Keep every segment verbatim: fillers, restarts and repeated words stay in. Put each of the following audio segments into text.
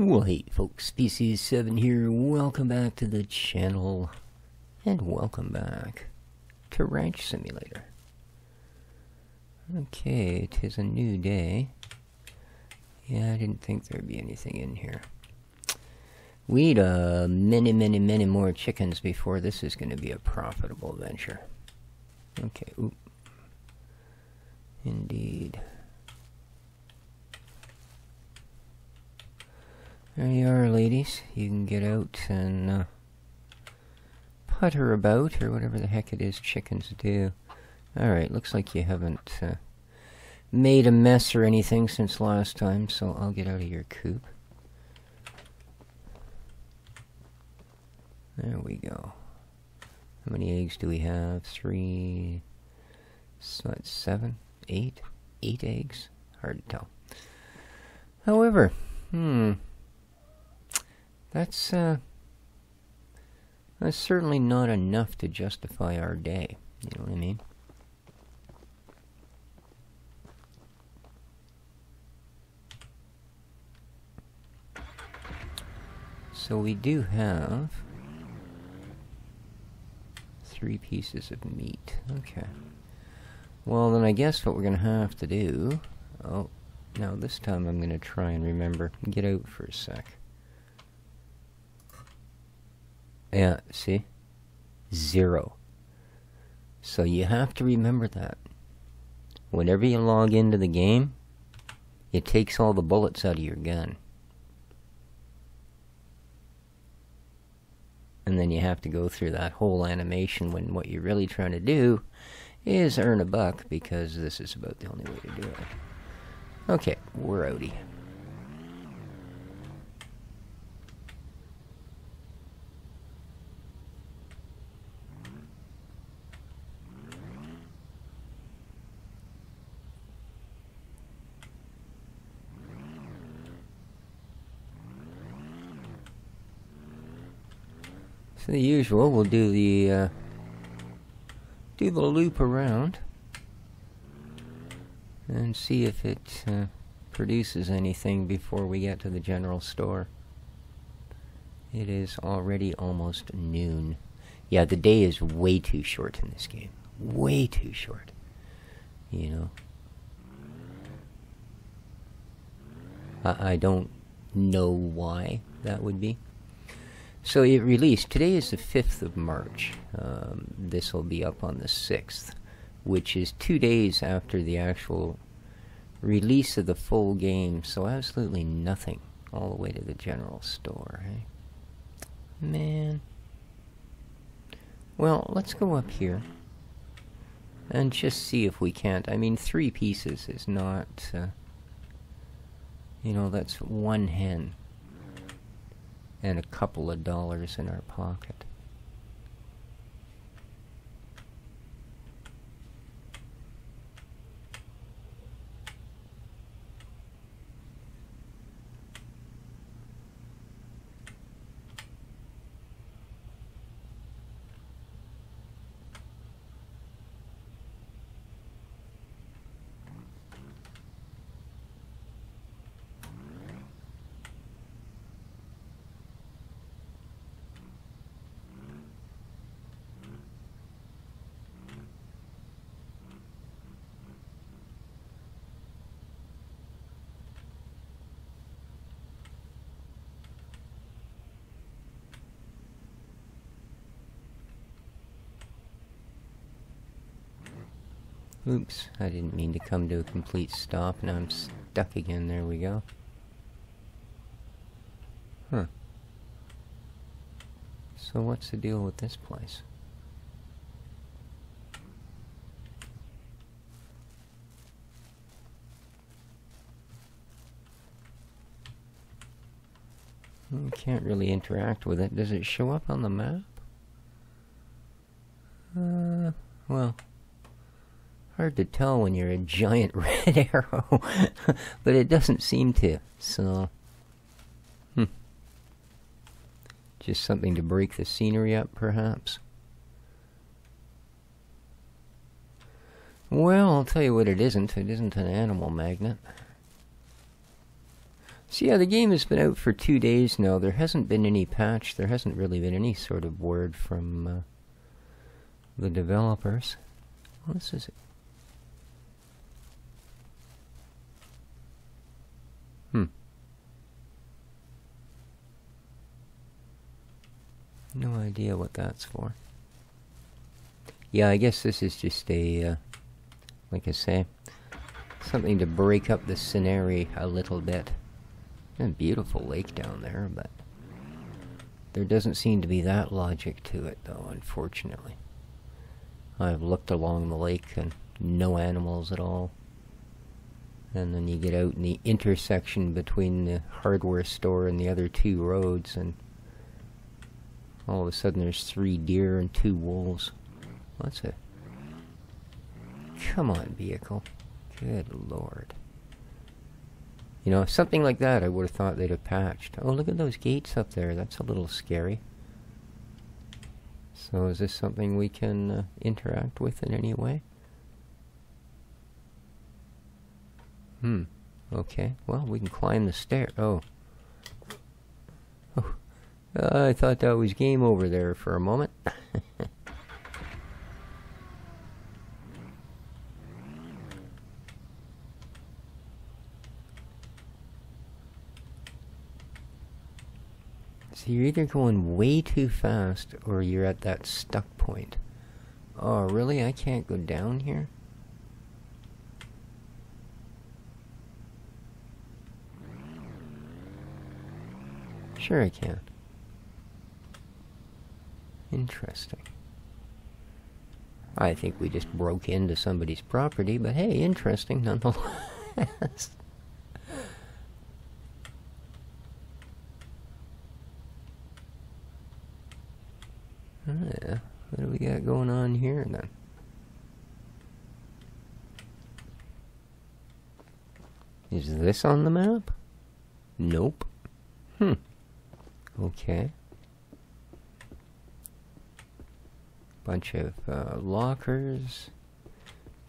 Well, hey folks, Species seven here, welcome back to the channel, and welcome back to Ranch Simulator. Okay, it is a new day. Yeah, I didn't think there'd be anything in here. We need uh, many, many, many more chickens before this is going to be a profitable venture. Okay, oop. Indeed. There you are, ladies. You can get out and uh, putter about, or whatever the heck it is chickens do. Alright, looks like you haven't uh, made a mess or anything since last time, so I'll get out of your coop. There we go. How many eggs do we have? Three... So that's seven? Eight? Eight eggs? Hard to tell. However, hmm... That's, uh, that's certainly not enough to justify our day, you know what I mean? So we do have three pieces of meat, okay. Well, then I guess what we're going to have to do... Oh, now this time I'm going to try and remember. Get out for a sec. Yeah, see? Zero. So you have to remember that. Whenever you log into the game, it takes all the bullets out of your gun. And then you have to go through that whole animation when what you're really trying to do is earn a buck, because this is about the only way to do it. Okay, we're outie. The usual, we'll do the uh, do the loop around and see if it uh, produces anything before we get to the general store. It is already almost noon. Yeah, the day is way too short in this game. Way too short. You know, I, I don't know why that would be. So it released, today is the fifth of March, um, this will be up on the sixth, which is two days after the actual release of the full game, so absolutely nothing all the way to the general store, eh? Man. Well, let's go up here and just see if we can't. I mean, three pieces is not, uh, you know, that's one hen. And a couple of dollars in our pocket. Oops, I didn't mean to come to a complete stop. Now I'm stuck again. There we go. Huh. So what's the deal with this place? You can't really interact with it. Does it show up on the map? Uh, well... Hard to tell when you're a giant red arrow, but it doesn't seem to, so... Hmm. Just something to break the scenery up, perhaps? Well, I'll tell you what it isn't. It isn't an animal magnet. So yeah, the game has been out for two days now. There hasn't been any patch. There hasn't really been any sort of word from uh, the developers. Well, this is it. Hmm. No idea what that's for. Yeah, I guess this is just a, uh, like I say, something to break up the scenery a little bit. A beautiful lake down there, but there doesn't seem to be that logic to it, though, unfortunately. I've looked along the lake and no animals at all. And then you get out in the intersection between the hardware store and the other two roads, and all of a sudden there's three deer and two wolves. What's it? Come on, vehicle. Good lord. You know, something like that I would have thought they'd have patched. Oh, look at those gates up there. That's a little scary. So is this something we can uh, interact with in any way? Hmm. Okay. Well, we can climb the stair. Oh. Oh. Uh, I thought that was game over there for a moment. You're either going way too fast or you're at that stuck point. Oh, really? I can't go down here? Sure I can. Interesting. I think we just broke into somebody's property, but hey, interesting nonetheless. Yeah, what do we got going on here then? Is this on the map? Nope. Hmm. Okay. Bunch of uh, lockers.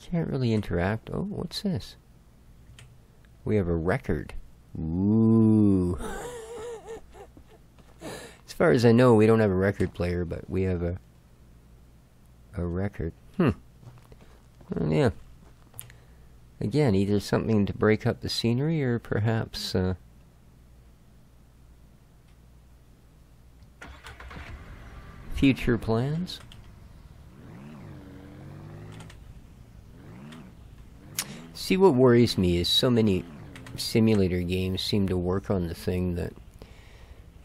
Can't really interact. Oh, what's this? We have a record. Ooh. As far as I know, we don't have a record player, but we have a a record. Hmm. Well, yeah. Again, either something to break up the scenery, or perhaps uh, future plans. See, what worries me is so many simulator games seem to work on the thing that,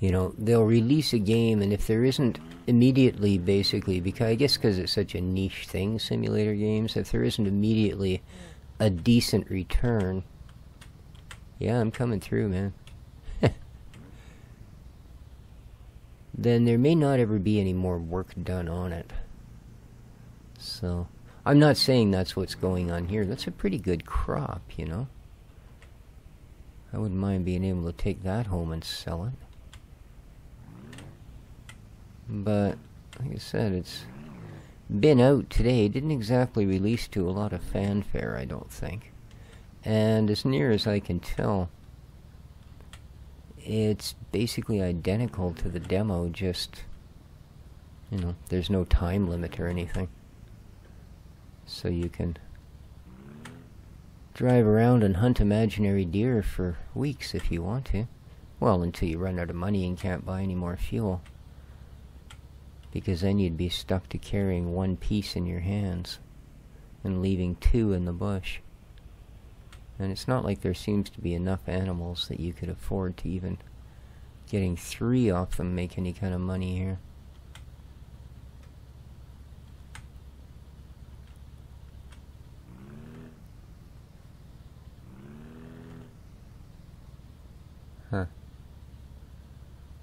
you know, they'll release a game, and if there isn't immediately, basically, because I guess because it's such a niche thing, simulator games, if there isn't immediately a decent return, yeah, I'm coming through, man, then there may not ever be any more work done on it. So, I'm not saying that's what's going on here. That's a pretty good crop, you know. I wouldn't mind being able to take that home and sell it. But, like I said, it's been out today. It didn't exactly release to a lot of fanfare, I don't think. And as near as I can tell, it's basically identical to the demo, just, you know, there's no time limit or anything. So you can drive around and hunt imaginary deer for weeks if you want to. Well, until you run out of money and can't buy any more fuel. Because then you'd be stuck to carrying one piece in your hands and leaving two in the bush. And it's not like there seems to be enough animals that you could afford to even getting three off them make any kind of money here. Huh.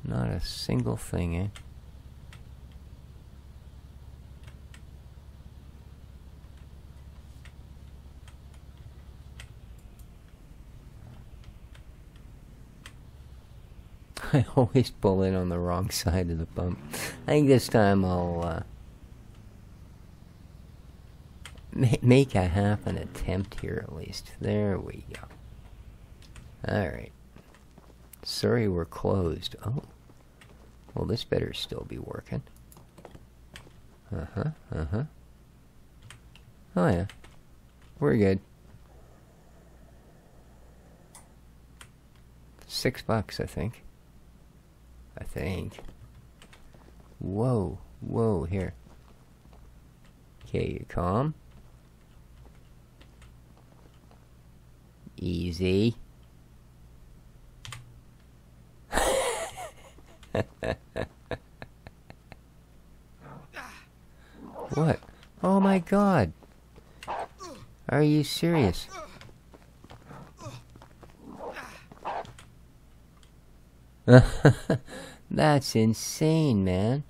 Not a single thing, eh? I always pull in on the wrong side of the bump. I think this time I'll uh, ma make a half an attempt here at least. There we go. Alright. Sorry, we're closed. Oh. Well, this better still be working. Uh-huh, uh-huh. Oh, yeah. We're good. Six bucks, I think. I think. Whoa, whoa, here. Okay, you calm. Easy. What? Oh my god. Are you serious? That's insane, man.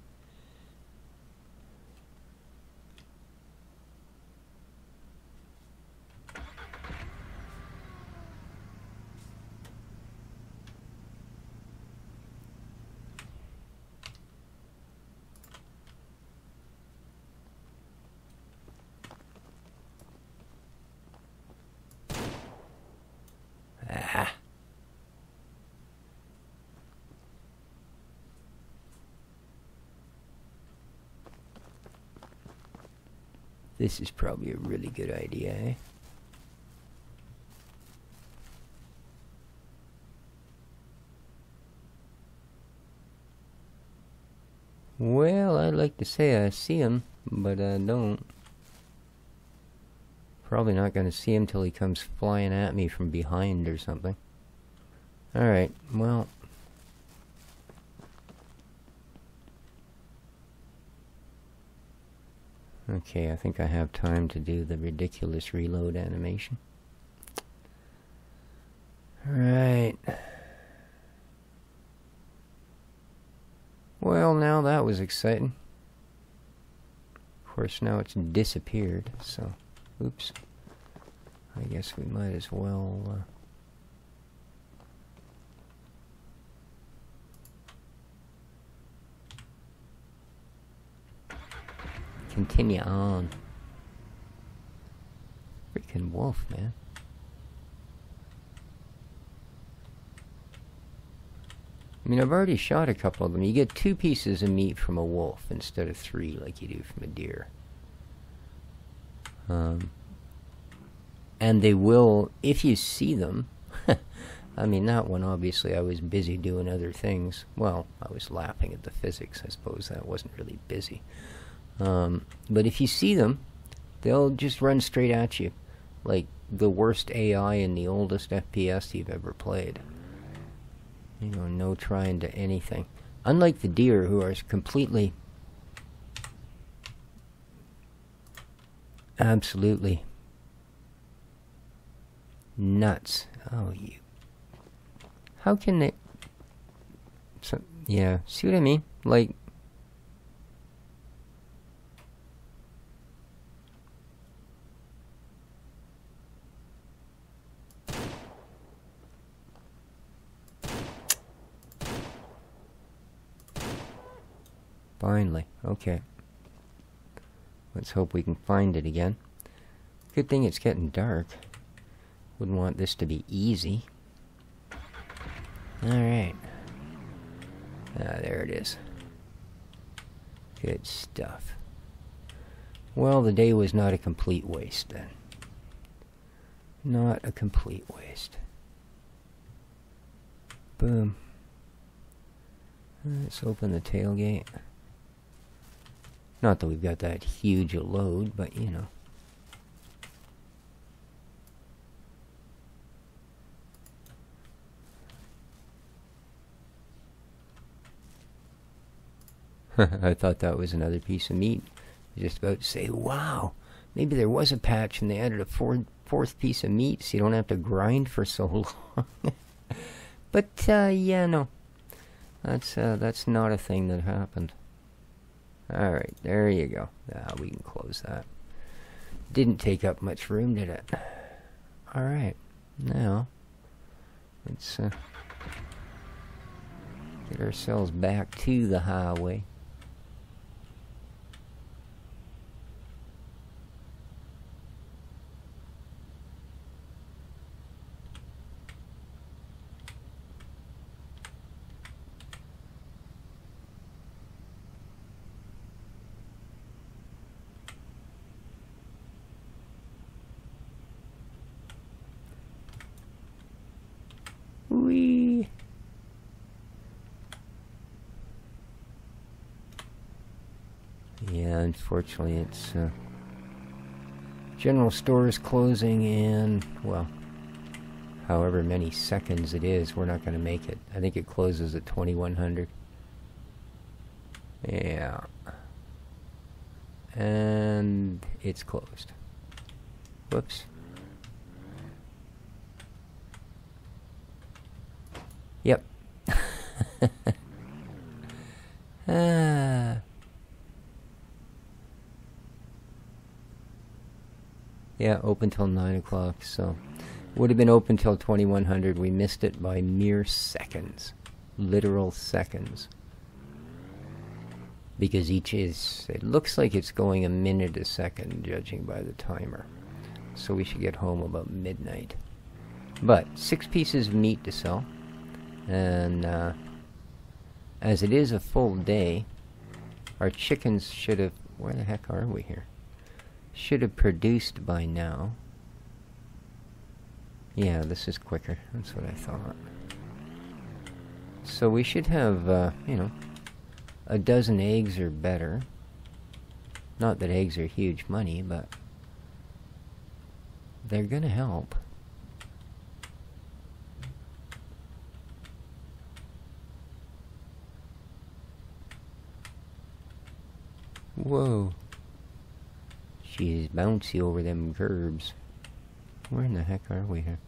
This is probably a really good idea, eh? Well, I'd like to say I see him, but I don't. Probably not going to see him till he comes flying at me from behind or something. Alright, well... Okay, I think I have time to do the ridiculous reload animation. Alright. Well, now that was exciting. Of course, now it's disappeared, so... Oops. I guess we might as well... Uh, continue on. Freaking wolf, man. I mean, I've already shot a couple of them. You get two pieces of meat from a wolf instead of three like you do from a deer. Um, and they will, if you see them, I mean, that one, obviously, I was busy doing other things. Well, I was laughing at the physics, I suppose. That wasn't really busy. Um, but if you see them, they'll just run straight at you, like the worst A I in the oldest F P S you've ever played. You know, no trying to anything. Unlike the deer, who are completely, absolutely nuts. Oh, you. How can they? So, yeah, see what I mean? Like. Finally. Okay. Let's hope we can find it again. Good thing it's getting dark. Wouldn't want this to be easy. Alright. Ah, there it is. Good stuff. Well, the day was not a complete waste then. Not a complete waste. Boom. Let's open the tailgate. Not that we've got that huge a load, but you know. I thought that was another piece of meat. I was just about to say, wow, maybe there was a patch and they added a four, fourth piece of meat so you don't have to grind for so long. But, uh, yeah, no. That's, uh, that's not a thing that happened. Alright, there you go. Ah, we can close that. Didn't take up much room, did it? Alright, now, let's, uh, get ourselves back to the highway. Wee. Yeah, unfortunately, it's uh, general store is closing in, well, however many seconds it is. We're not going to make it. I think it closes at twenty-one hundred. Yeah. And it's closed. Whoops. Yep. Ah. Yeah, open till nine o'clock, so would have been open till twenty-one hundred. We missed it by mere seconds. Literal seconds. Because each is, it looks like it's going a minute a second, judging by the timer. So we should get home about midnight. But, six pieces of meat to sell. And uh, as it is a full day, our chickens should have, where the heck are we here? Should have produced by now. Yeah, this is quicker. That's what I thought. So we should have, uh, you know, a dozen eggs or better. Not that eggs are huge money, but they're gonna help. Whoa. She's bouncy over them gerbs. Where in the heck are we here?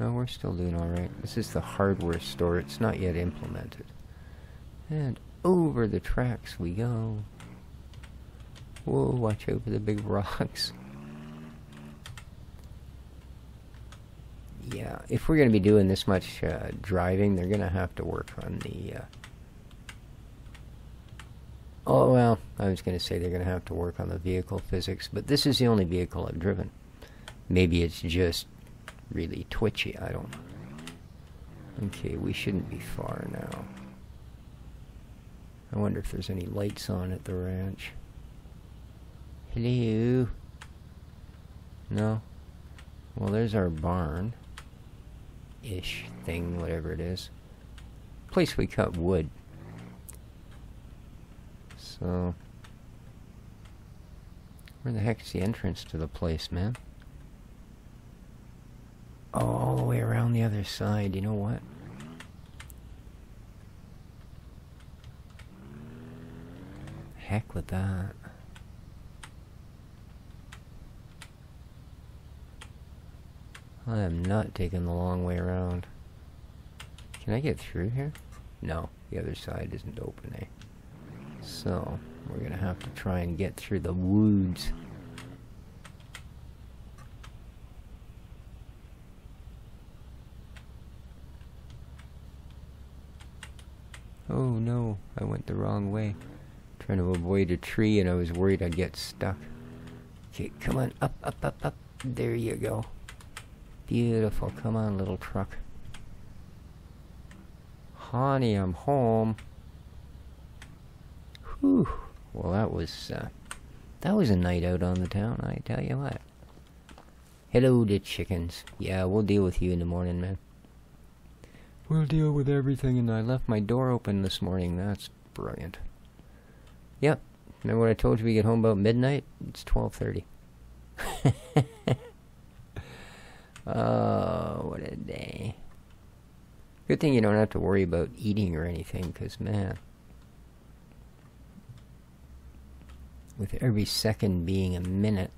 No, we're still doing alright. This is the hardware store. It's not yet implemented. And over the tracks we go. Whoa, watch out for the big rocks. Yeah, if we're going to be doing this much uh, driving, they're going to have to work on the... Uh, oh, well, I was going to say they're going to have to work on the vehicle physics, but this is the only vehicle I've driven. Maybe it's just really twitchy, I don't know. Okay, we shouldn't be far now. I wonder if there's any lights on at the ranch. Hello? No? Well, there's our barn-ish thing, whatever it is. Place we cut wood. So... where the heck's the entrance to the place, man? Oh, all the way around the other side, you know what? Heck with that. I am not taking the long way around. Can I get through here? No, the other side isn't open, eh? So, we're gonna have to try and get through the woods. Oh no, I went the wrong way. Trying to avoid a tree, and I was worried I'd get stuck. Okay, come on, up, up, up, up. There you go. Beautiful. Come on, little truck. Honey, I'm home. Whew. Well, that was uh, that was a night out on the town. I tell you what. Hello, the chickens. Yeah, we'll deal with you in the morning, man. We'll deal with everything, and I left my door open this morning. That's brilliant. Yep. Remember when I told you we get home about midnight? It's twelve thirty. Oh, what a day. Good thing you don't have to worry about eating or anything, because, man... with every second being a minute...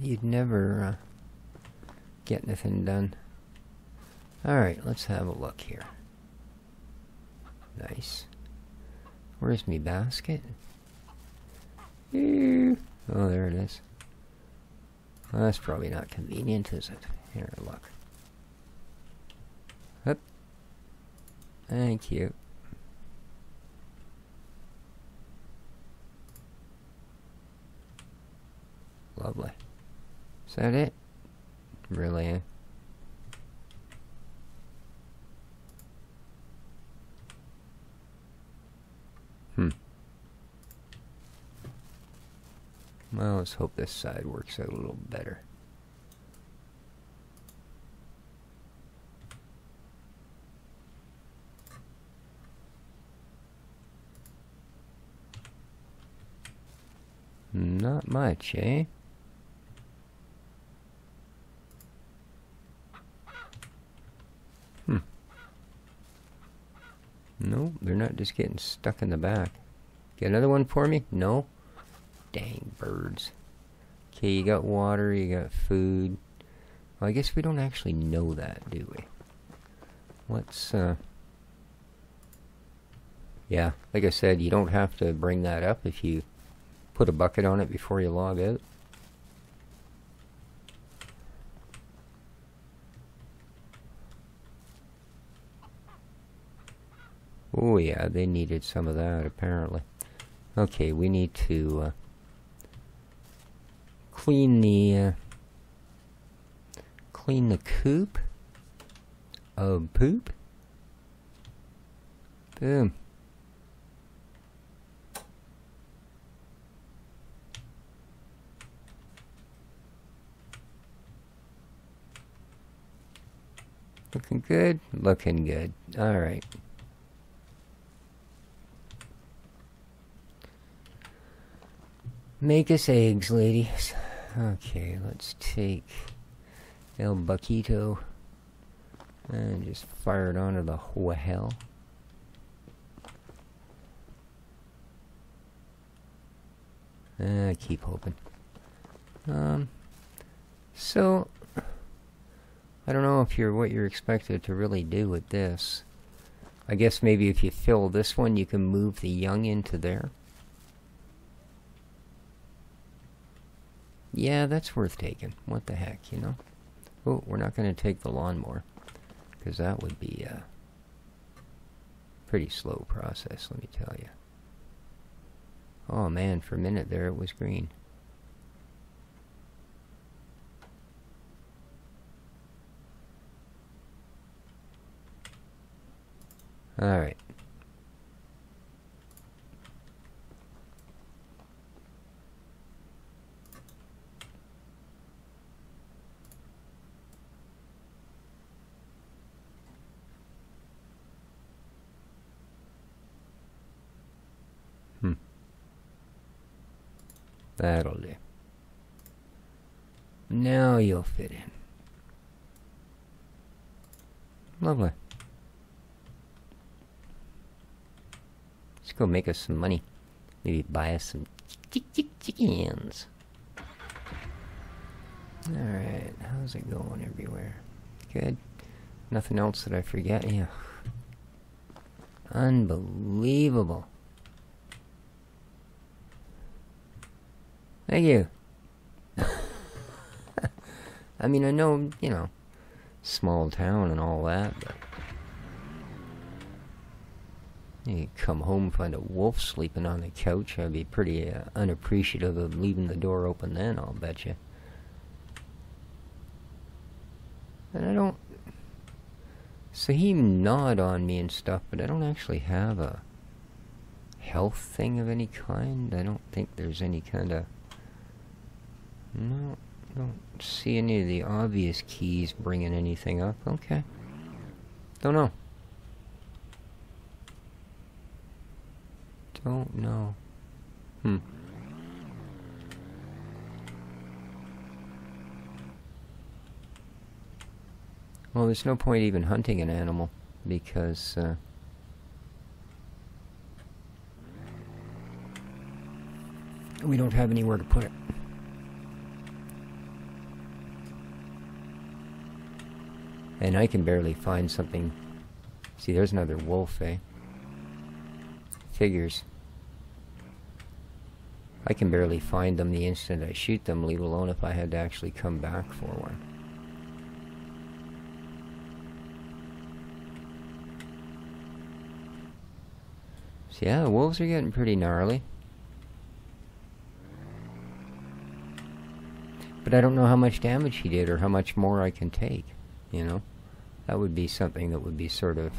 you'd never uh, get nothing done. Alright, let's have a look here. Nice. Where's me basket? Ew. Oh, there it is. Well, that's probably not convenient, is it? Here, look. Hup. Thank you. Lovely. Is that it? Really, eh? Well, let's hope this side works out a little better. Not much, eh? Hmm. No, they're not just getting stuck in the back. Get another one for me? No? Dang birds. Okay, you got water, you got food. Well, I guess we don't actually know that, do we? Let's, uh... yeah, like I said, you don't have to bring that up if you put a bucket on it before you log out. Oh yeah, they needed some of that apparently. Okay, we need to uh, clean the uh, clean the coop of poop. Boom. Looking good? Looking good. Alright. Make us eggs, ladies. Okay, let's take El Buquito and just fire it onto the whole hell. I keep hoping. Um, so... I don't know if you're what you're expected to really do with this. I guess maybe if you fill this one, you can move the young into there. Yeah, that's worth taking. What the heck, you know? Oh, we're not going to take the lawnmower, because that would be a pretty slow process, let me tell you. Oh man, for a minute there it was green. Alright. Hmm. That'll do. Now you'll fit in. Lovely. Let's go make us some money. Maybe buy us some chickens. Alright, how's it going everywhere? Good. Nothing else that I forget? Yeah. Unbelievable. Thank you. I mean, I know, you know, small town and all that, but... you come home, find a wolf sleeping on the couch. I'd be pretty uh, unappreciative of leaving the door open then, I'll bet you. And I don't... so he gnawed on me and stuff, but I don't actually have a health thing of any kind. I don't think there's any kind of... no, I don't see any of the obvious keys bringing anything up. Okay. Don't know. Don't know. Hmm. Well, there's no point even hunting an animal because uh, we don't have anywhere to put it. And I can barely find something. See, there's another wolf, eh? Figures. I can barely find them the instant I shoot them, leave alone if I had to actually come back for one. So yeah, the wolves are getting pretty gnarly. But I don't know how much damage he did or how much more I can take, you know? That would be something that would be sort of...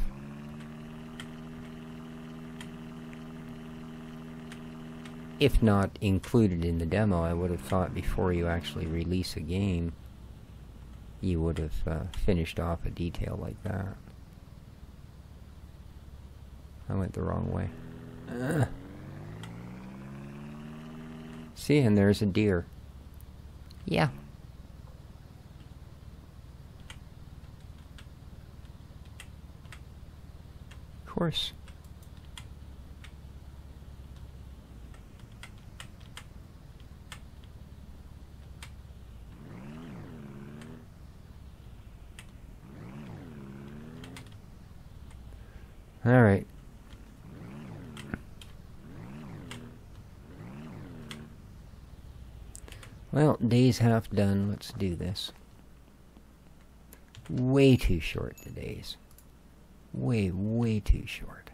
if not included in the demo, I would have thought before you actually release a game, you would have uh, finished off a detail like that. I went the wrong way. Uh. See, and there's a deer. Yeah. Of course. All right. Well, day's half done. Let's do this. Way too short, the days. Way, way too short.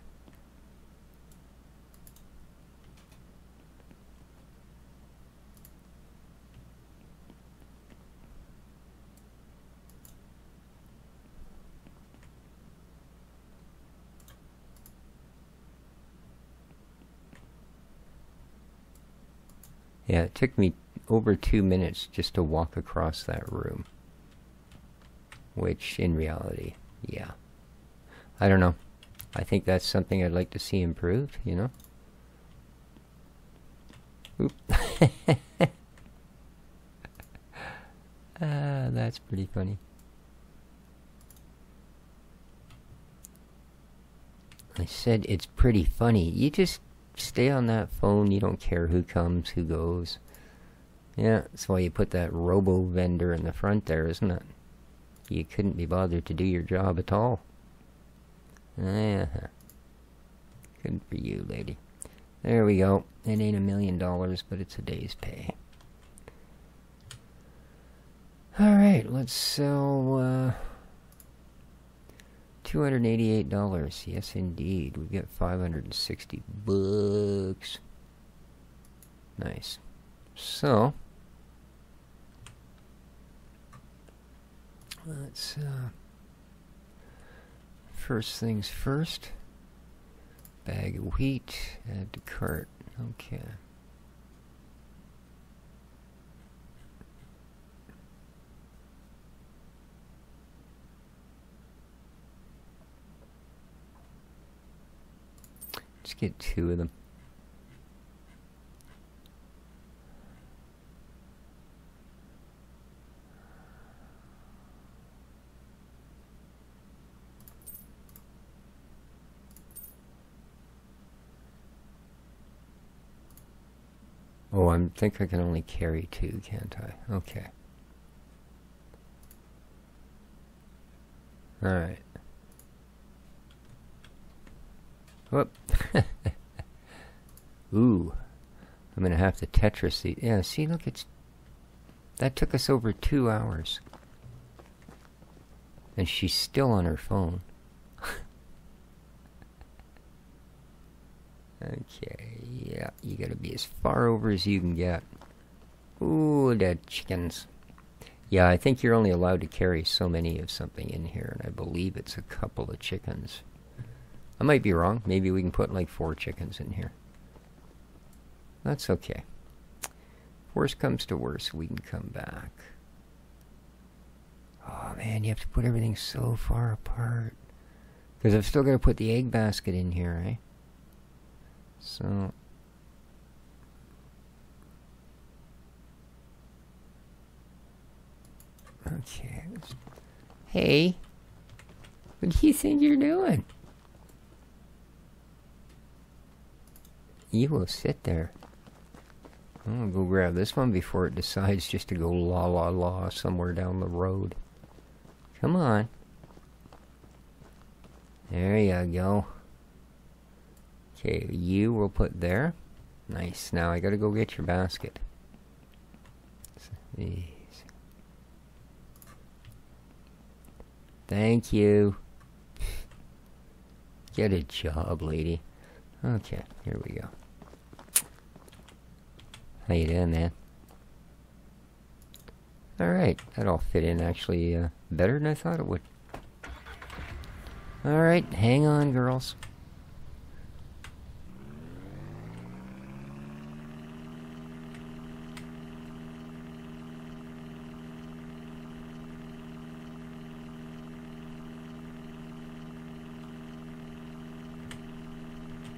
Yeah, it took me over two minutes just to walk across that room. Which, in reality, yeah. I don't know. I think that's something I'd like to see improved, you know? Oop. uh, that's pretty funny. I said it's pretty funny. You just... stay on that phone. You don't care who comes, who goes. Yeah, that's why you put that robo vendor in the front there, isn't it? You couldn't be bothered to do your job at all. Yeah. Good for you, lady. There we go. It ain't a million dollars, but it's a day's pay. Alright, let's sell uh, two hundred eighty-eight dollars. Yes, indeed. We've got five hundred sixty bucks. Nice. So, let's, uh, first things first. Bag of wheat. Add to cart. Okay. Let's get two of them. Oh, I think I can only carry two, can't I? Okay. All right. Whoop. Ooh. I'm going to have to Tetris these. Yeah, see, look, it's... that took us over two hours. And she's still on her phone. Okay, yeah, you gotta be as far over as you can get. Ooh, dead chickens. Yeah, I think you're only allowed to carry so many of something in here, and I believe it's a couple of chickens. I might be wrong. Maybe we can put like four chickens in here. That's okay. Worst comes to worst, we can come back. Oh man, you have to put everything so far apart. Because I've still got to put the egg basket in here, eh? So... okay. Hey! What do you think you're doing? You will sit there. I'm gonna go grab this one before it decides just to go la la la somewhere down the road. Come on. There you go. Okay, you will put there. Nice. Now I gotta go get your basket. Thank you. Get a job, lady. Okay, here we go. How you doing, man? Alright, that all fit in actually uh, better than I thought it would. Alright, hang on, girls.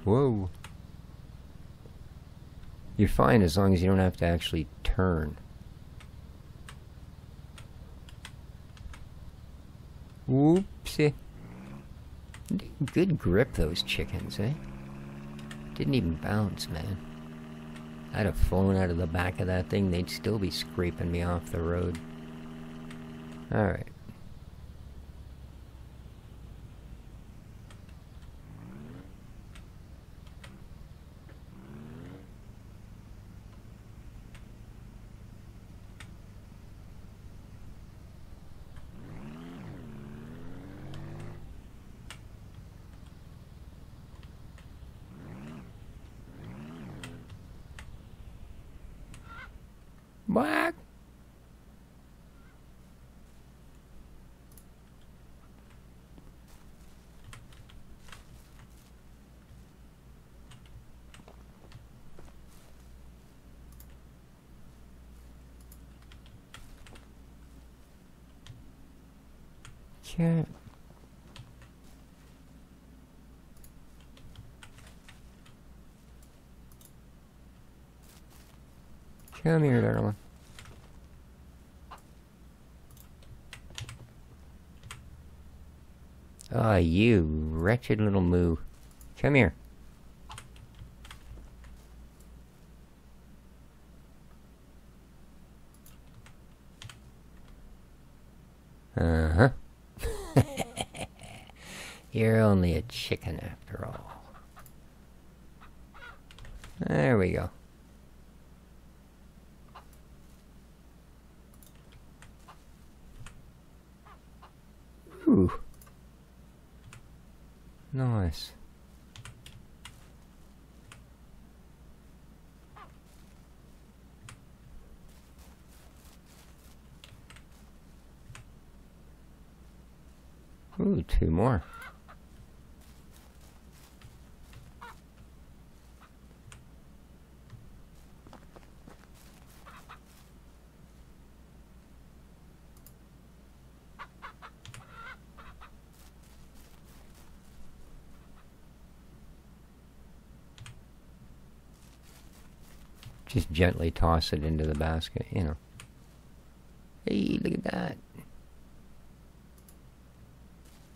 Whoa. You're fine as long as you don't have to actually turn. Whoopsie. Good grip, those chickens, eh? Didn't even bounce, man. I'd have flown out of the back of that thing. They'd still be scraping me off the road. Alright. What? Can't. Come here, darling. Ah, oh, you wretched little moo. Come here. Uh-huh. You're only a chicken after all. There we go. Ooh. Nice. Ooh, two more. Just gently toss it into the basket, you know. Hey, look at that.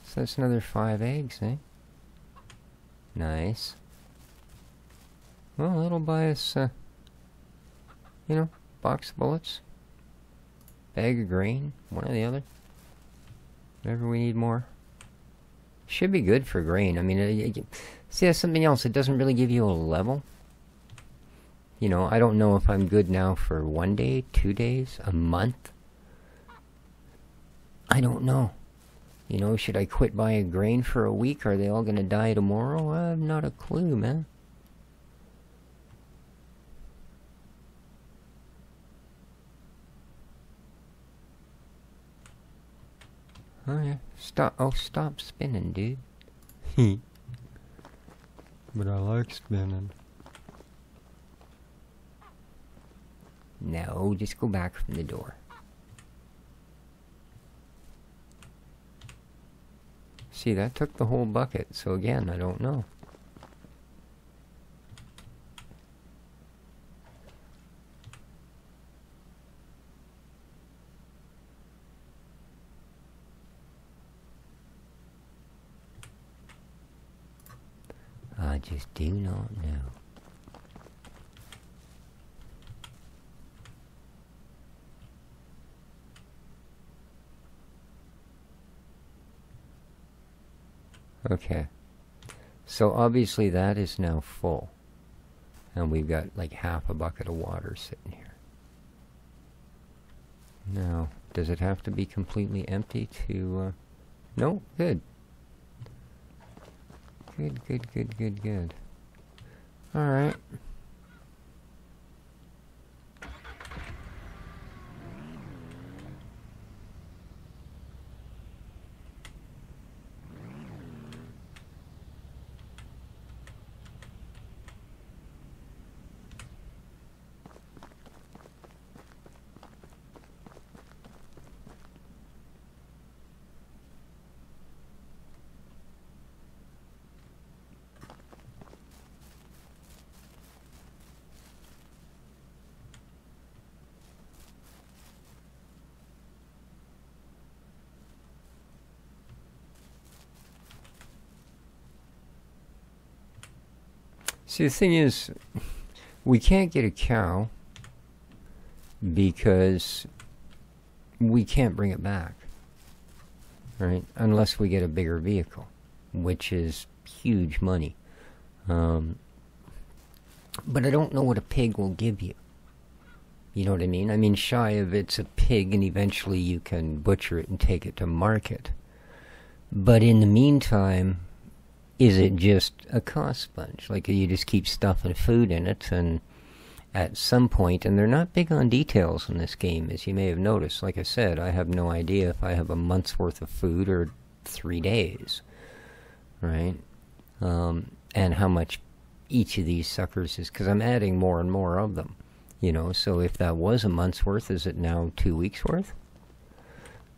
So that's another five eggs, eh? Nice. Well, that'll buy us, uh, you know, box of bullets, bag of grain, one or the other. Whenever we need more. Should be good for grain. I mean, it, it, see, that's something else. It doesn't really give you a level. You know, I don't know if I'm good now for one day, two days, a month. I don't know. You know, should I quit buying grain for a week? Are they all going to die tomorrow? I have not a clue, man. Oh, yeah. Stop. Oh, stop spinning, dude. But I like spinning. No, just go back from the door. See, that took the whole bucket, so again, I don't know. I just do not know. Okay, so obviously that is now full, and we've got like half a bucket of water sitting here. Now, does it have to be completely empty to, uh, no, good. Good, good, good, good, good. Alright. See, the thing is, we can't get a cow because we can't bring it back, right? Unless we get a bigger vehicle, which is huge money. Um, but I don't know what a pig will give you. You know what I mean? I mean, shy of it's a pig, and eventually you can butcher it and take it to market. But in the meantime, is it just a cost sponge? Like, you just keep stuffing food in it, and at some point, and they're not big on details in this game, as you may have noticed. Like I said, I have no idea if I have a month's worth of food or three days, right? Um, and how much each of these suckers is, because I'm adding more and more of them, you know? So if that was a month's worth, is it now two weeks worth?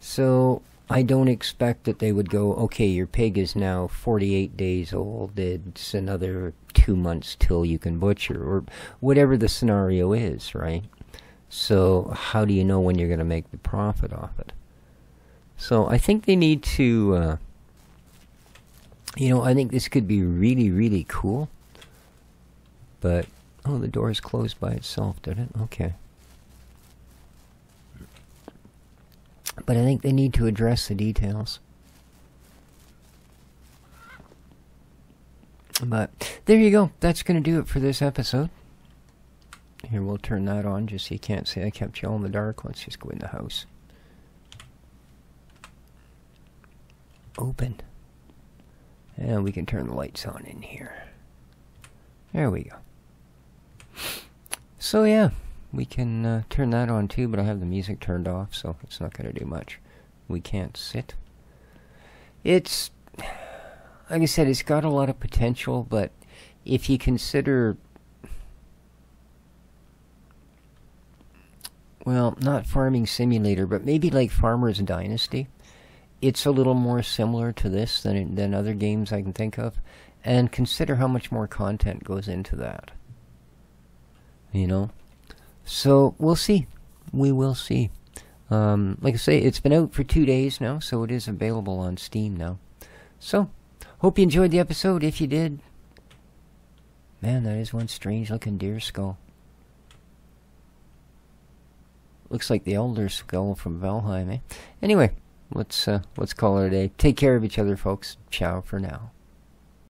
So I don't expect that they would go, okay, your pig is now forty-eight days old, it's another two months till you can butcher, or whatever the scenario is, right? So how do you know when you're going to make the profit off it? So I think they need to, uh, you know, I think this could be really, really cool. But, oh, the door is closed by itself, did it? Okay. But I think they need to address the details. But there you go. That's going to do it for this episode. Here, we'll turn that on just so you can't see I kept you all in the dark. Let's just go in the house. Open. And we can turn the lights on in here. There we go. So, yeah. We can uh, turn that on too, but I have the music turned off, so it's not going to do much. We can't sit. It's, like I said, it's got a lot of potential, but if you consider, well, not Farming Simulator, but maybe like Farmer's Dynasty, it's a little more similar to this than, than other games I can think of, and consider how much more content goes into that, you know? So, we'll see. We will see. Um, like I say, it's been out for two days now, so it is available on Steam now. So, hope you enjoyed the episode. If you did, man, that is one strange-looking deer skull. Looks like the elder skull from Valheim, eh? Anyway, let's, uh, let's call it a day. Take care of each other, folks. Ciao for now.